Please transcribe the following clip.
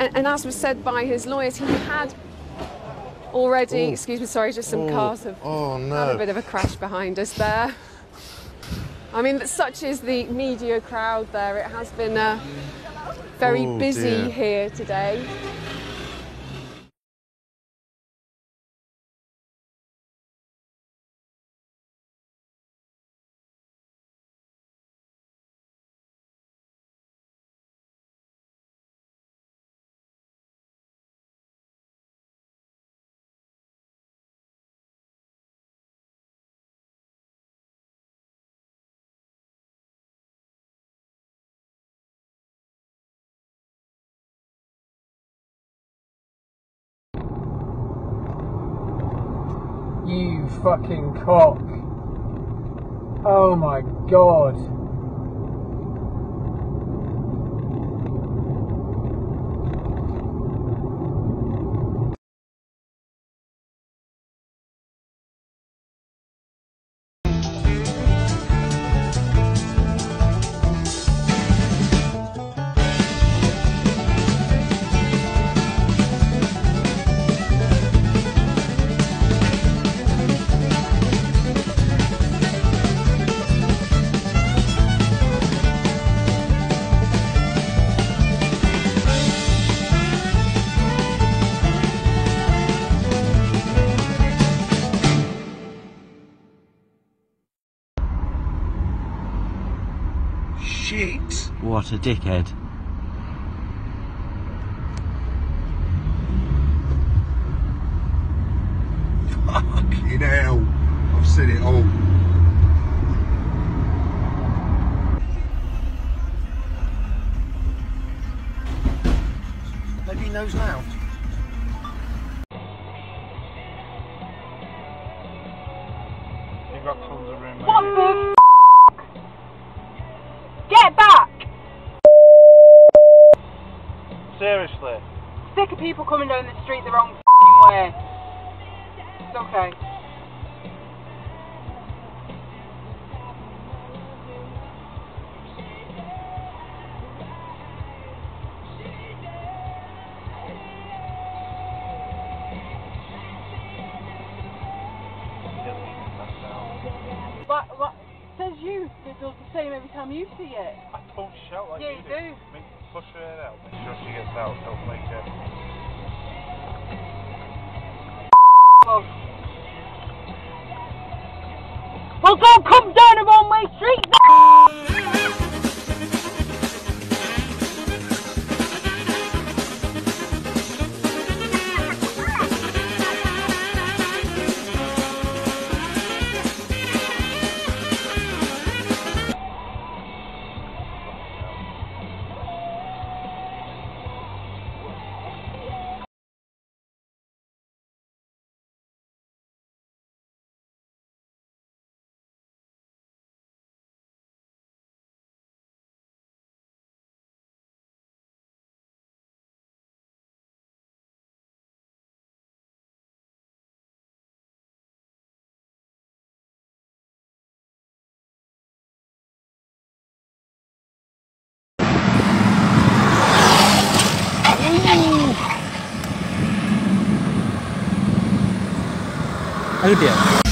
And as was said by his lawyers, he had already, excuse me, sorry, just some cars have had a bit of a crash behind us there. I mean, such is the media crowd there. It has been very busy here today. You fucking cock. Oh my god. Shit. What a dickhead. Fucking hell. I've seen it all. Maybe he knows now. You've got tons of room, mate. What the f***? Get back! Seriously? Sick of people coming down the street the wrong f***ing way. It's okay. What? Says you that does the same every time you see it. I don't shout like you do. Yeah, you do. Make, push her out, make sure she gets out, don't make her. Well, don't come down a one-way street now! Oh dear.